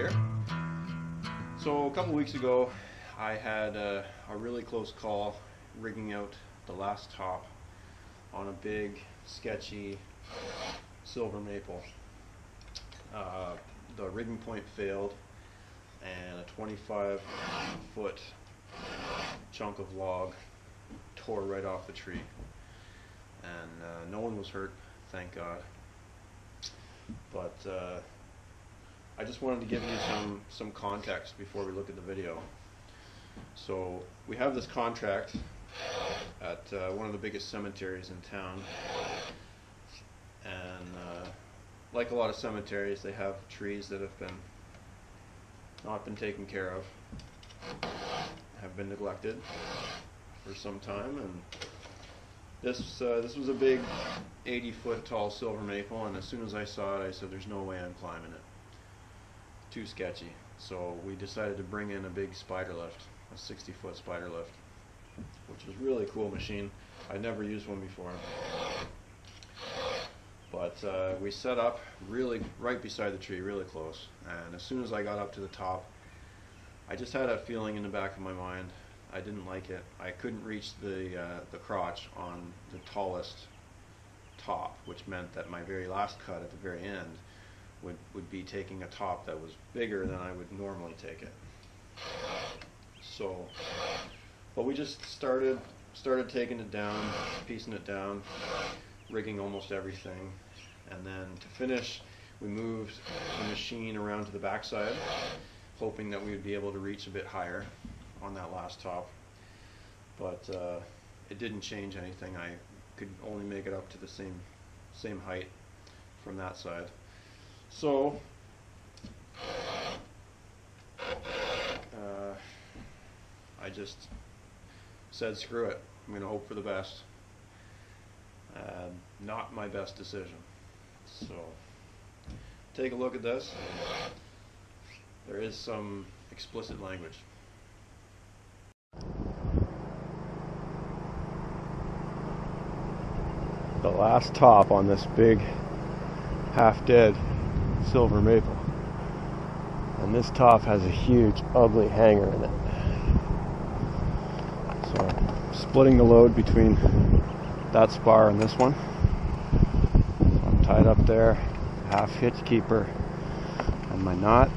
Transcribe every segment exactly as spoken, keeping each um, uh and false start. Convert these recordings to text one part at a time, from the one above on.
here. So a couple weeks ago I had a, a really close call rigging out the last top on a big sketchy silver maple. Uh, the rigging point failed and a twenty-five foot chunk of log tore right off the tree, and uh, no one was hurt, thank God. But uh, I just wanted to give you some some context before we look at the video. So we have this contract at uh, one of the biggest cemeteries in town, and uh, like a lot of cemeteries, they have trees that have been not been taken care of, have been neglected for some time, and this uh, this was a big eighty foot tall silver maple, and as soon as I saw it I said there's no way I'm climbing it, too sketchy. So we decided to bring in a big spider lift, a sixty foot spider lift, which was really cool machine. I'd never used one before, but uh, we set up really right beside the tree, really close, and as soon as I got up to the top I just had a feeling in the back of my mind I didn't like it. I couldn't reach the uh, the crotch on the tallest top, which meant that my very last cut at the very end would, would be taking a top that was bigger than I would normally take it. So, but we just started started taking it down, piecing it down, rigging almost everything, and then to finish we moved the machine around to the backside, hoping that we would be able to reach a bit higher on that last top. But uh, it didn't change anything. I could only make it up to the same same height from that side. So uh, I just said screw it, I'm gonna hope for the best. Uh, not my best decision. So take a look at this. There is some explicit language. The last top on this big half-dead silver maple, and this top has a huge ugly hanger in it, so I'm splitting the load between that spar and this one. So I'm tied up there, half hitch keeper and my knot.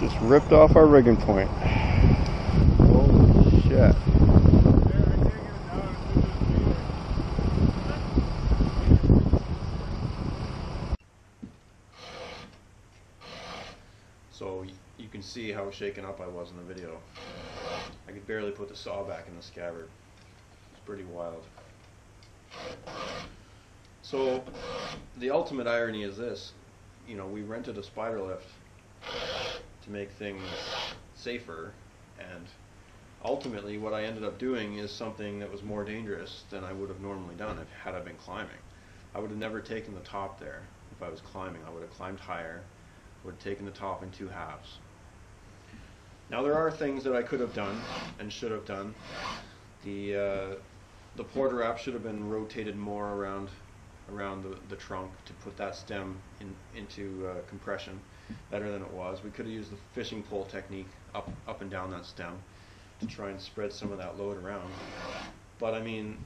Just ripped off our rigging point. Holy shit. So you can see how shaken up I was in the video. I could barely put the saw back in the scabbard. It's pretty wild. So the ultimate irony is this. You know, we rented a spider lift to make things safer, and ultimately what I ended up doing is something that was more dangerous than I would have normally done if had I been climbing. I would have never taken the top there if I was climbing. I would have climbed higher, would have taken the top in two halves. Now there are things that I could have done and should have done. The uh, the porter wrap should have been rotated more around around the, the trunk to put that stem in, into uh, compression better than it was. We could have used the fishing pole technique up up and down that stem to try and spread some of that load around. But I mean,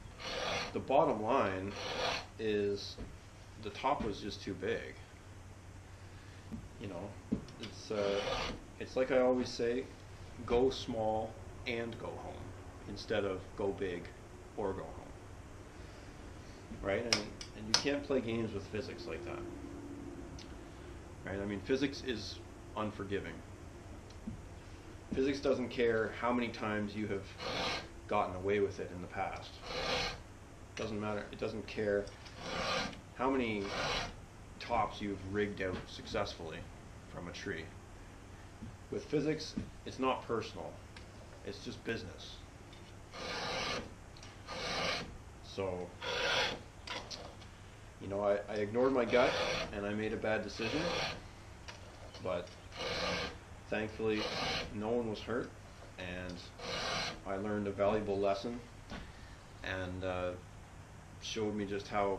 the bottom line is the top was just too big. you know, it's uh, it's like I always say, go small and go home instead of go big or go home, right? And, and you can't play games with physics like that, right? I mean, physics is unforgiving. Physics doesn't care how many times you have gotten away with it in the past. Doesn't matter. It doesn't care how many tops you've rigged out successfully from a tree. With physics, it's not personal. It's just business. So, you know, I, I ignored my gut and I made a bad decision, but thankfully no one was hurt and I learned a valuable lesson, and uh, showed me just how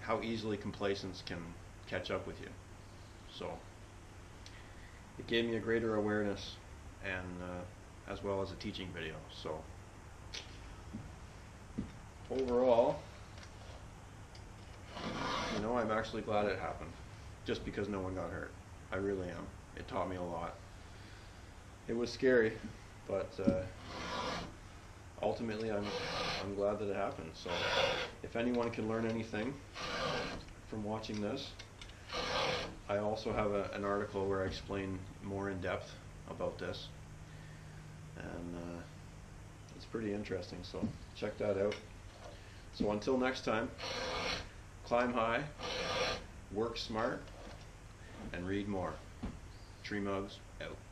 how easily complacence can catch up with you. So it gave me a greater awareness, and uh, as well as a teaching video. So overall, you know, I'm actually glad it happened, just because no one got hurt. I really am. It taught me a lot. It was scary, but uh, ultimately I'm, I'm glad that it happened. So if anyone can learn anything from watching this, I also have a, an article where I explain more in depth about this, and uh, it's pretty interesting, so check that out. So until next time, climb high, work smart, and read more. Treemuggs out.